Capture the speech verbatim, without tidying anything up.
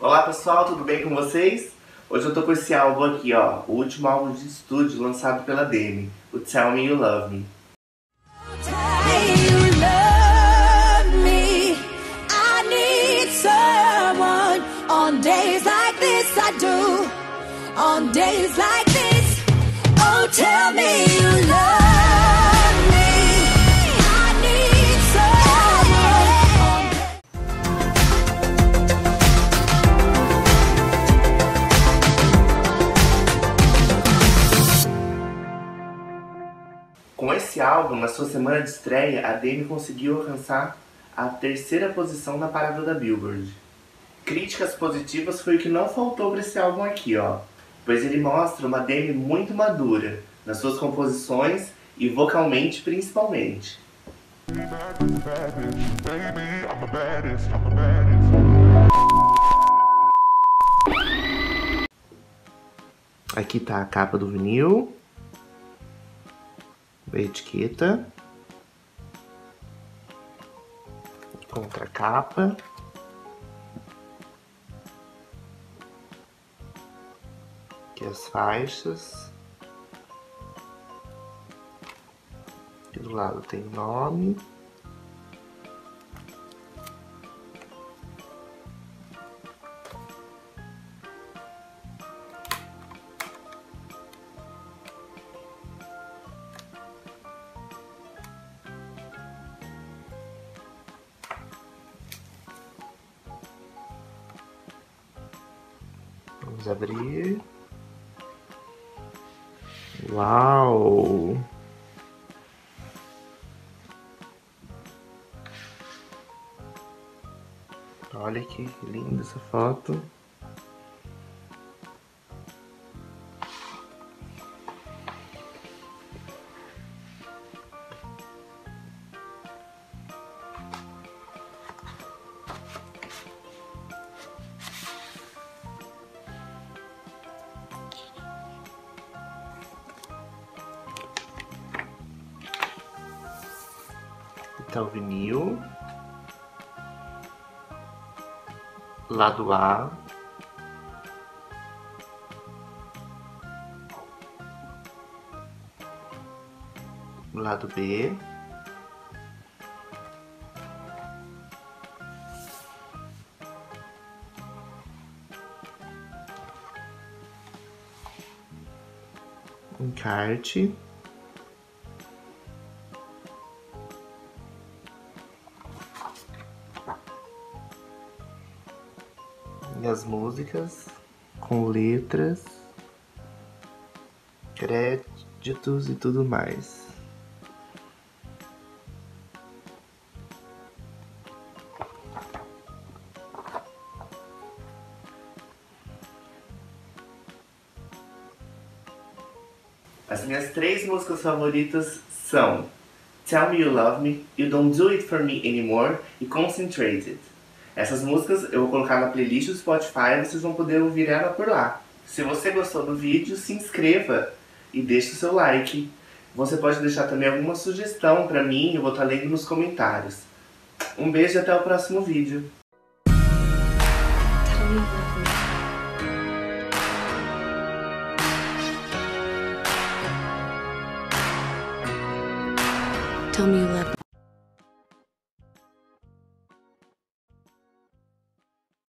Olá pessoal, tudo bem com vocês? Hoje eu tô com esse álbum aqui, ó, o último álbum de estúdio lançado pela Demi, o Tell Me You Love Me. Com esse álbum, na sua semana de estreia, a Demi conseguiu alcançar a terceira posição na parada da Billboard. Críticas positivas foi o que não faltou para esse álbum aqui, ó, pois ele mostra uma Demi muito madura nas suas composições e vocalmente principalmente. Aqui tá a capa do vinil. A etiqueta, contra capa, aqui as faixas, aqui do lado tem nome, vamos abrir. Uau! Olha que linda essa foto. Tá o vinil, lado A, lado B, encarte. E as músicas com letras, créditos e tudo mais. As minhas três músicas favoritas são Tell Me You Love Me, You Don't Do It For Me Anymore e Concentrated. Essas músicas eu vou colocar na playlist do Spotify e vocês vão poder ouvir ela por lá. Se você gostou do vídeo, se inscreva e deixe o seu like. Você pode deixar também alguma sugestão pra mim, eu vou estar lendo nos comentários. Um beijo e até o próximo vídeo. Tell me you love me.